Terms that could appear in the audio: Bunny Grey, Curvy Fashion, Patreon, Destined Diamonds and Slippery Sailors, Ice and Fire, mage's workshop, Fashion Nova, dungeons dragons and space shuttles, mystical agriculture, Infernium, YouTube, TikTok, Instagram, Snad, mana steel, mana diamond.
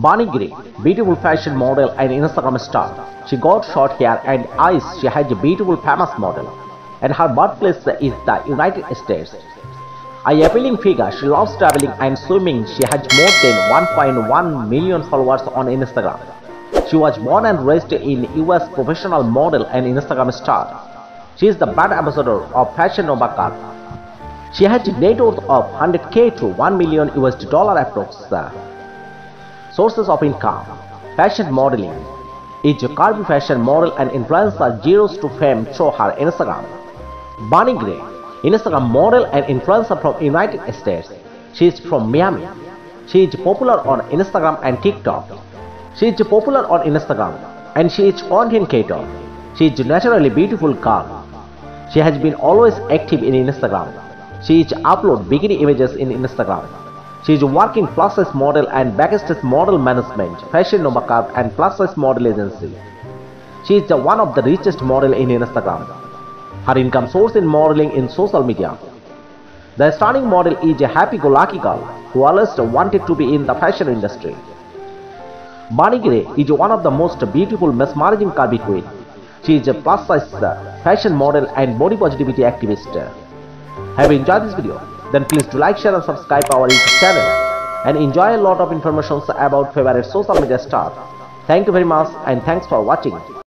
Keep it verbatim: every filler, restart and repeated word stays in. Bunny Grey, beautiful fashion model and Instagram star. She got short hair and eyes. She has a beautiful famous model, and her birthplace is the United States. A appealing figure, she loves traveling and swimming. She has more than one point one million followers on Instagram. She was born and raised in U S professional model and Instagram star. She is the brand ambassador of Fashion Nova car. She has a net worth of one hundred K to one million U S dollar approximately. Sources of income: fashion modeling. Is a curvy fashion model and influencer. Zeros to fame through her Instagram. Bunny Grey, Instagram model and influencer from United States. She is from Miami. She is popular on Instagram and TikTok. She is popular on Instagram and she is content creator. She is a naturally beautiful girl. She has been always active in Instagram. She is upload bikini images in Instagram. She is working plus size model and backstage model management, Fashion Nova Corp and plus size model agency. She is the one of the richest model in Instagram. Her income source in modeling in social media. The stunning model is a happy-go-lucky girl who always wanted to be in the fashion industry. Bunny Grey is one of the most beautiful mesmerizing curvy queen. She is a plus size fashion model and body positivity activist. Have you enjoyed this video? Then please do like, share and subscribe our YouTube channel and enjoy a lot of information about favorite social media stars. Thank you very much and thanks for watching.